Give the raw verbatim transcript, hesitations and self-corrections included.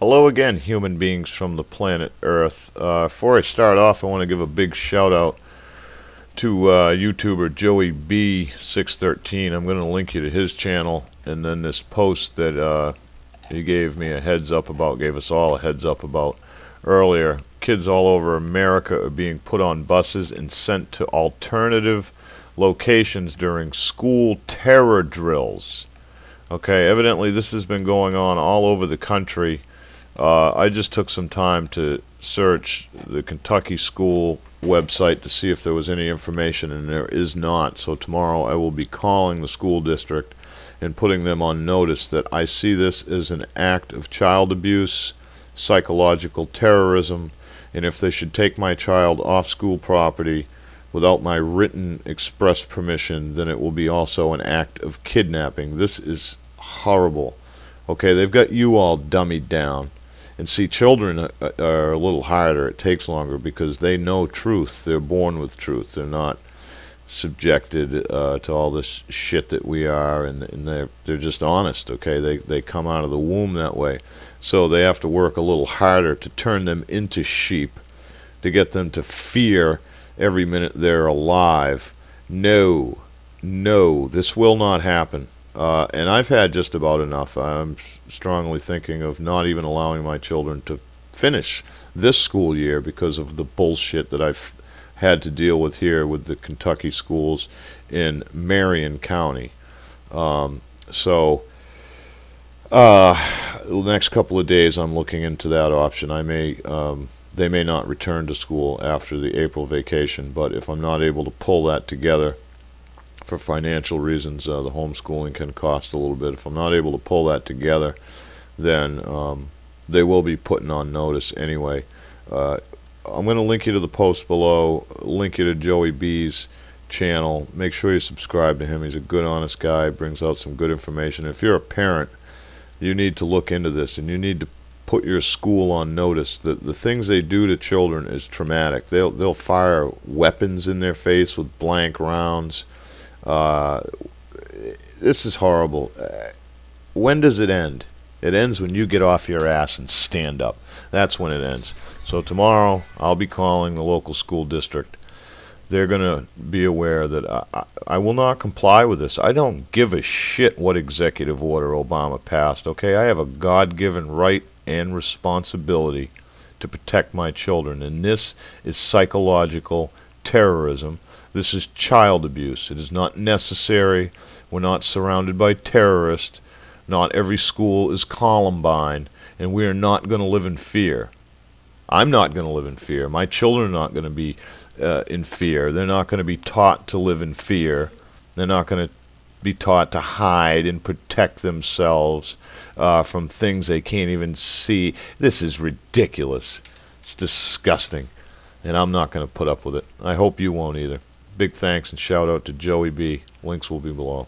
Hello again, human beings from the planet Earth. Uh, before I start off, I want to give a big shout out to uh, YouTuber Joey B six thirteen. I'm going to link you to his channel, and then this post that uh, he gave me a heads up about, gave us all a heads up about earlier. Kids all over America are being put on buses and sent to alternative locations during school terror drills. Okay, evidently this has been going on all over the country. Uh, I just took some time to search the Kentucky school website to see if there was any information, and there is not. So tomorrow I will be calling the school district and putting them on notice that I see this as an act of child abuse, psychological terrorism, and if they should take my child off school property without my written express permission, then it will be also an act of kidnapping. This is horrible. Okay, they've got you all dummied down. And see, children are a little harder. It takes longer because they know truth. They're born with truth. They're not subjected uh, to all this shit that we are, and, and they're, they're just honest, okay? They, they come out of the womb that way. So they have to work a little harder to turn them into sheep, to get them to fear every minute they're alive. No, no, this will not happen. Uh, and I've had just about enough. I'm strongly thinking of not even allowing my children to finish this school year because of the bullshit that I've had to deal with here with the Kentucky schools in Marion County. Um, so uh, the next couple of days I'm looking into that option. I may um, they may not return to school after the April vacation, but if I'm not able to pull that together for financial reasons, uh, the homeschooling can cost a little bit. If I'm not able to pull that together, then um, they will be putting on notice anyway. Uh, I'm going to link you to the post below, link you to Joey B's channel. Make sure you subscribe to him. He's a good, honest guy, brings out some good information. If you're a parent, you need to look into this, and you need to put your school on notice that the things they do to children is traumatic. They'll, they'll fire weapons in their face with blank rounds. Uh, this is horrible. Uh, when does it end? It ends when you get off your ass and stand up. That's when it ends. So tomorrow I'll be calling the local school district. They're going to be aware that I, I, I will not comply with this. I don't give a shit what executive order Obama passed, okay? I have a God-given right and responsibility to protect my children, and this is psychological terrorism. This is child abuse. It is not necessary. We're not surrounded by terrorists. Not every school is Columbine, and we are not going to live in fear. I'm not going to live in fear. My children are not going to be uh, in fear. They're not going to be taught to live in fear. They're not going to be taught to hide and protect themselves uh, from things they can't even see. This is ridiculous. It's disgusting, and I'm not going to put up with it. I hope you won't either. Big thanks and shout out to Joey B. Links will be below.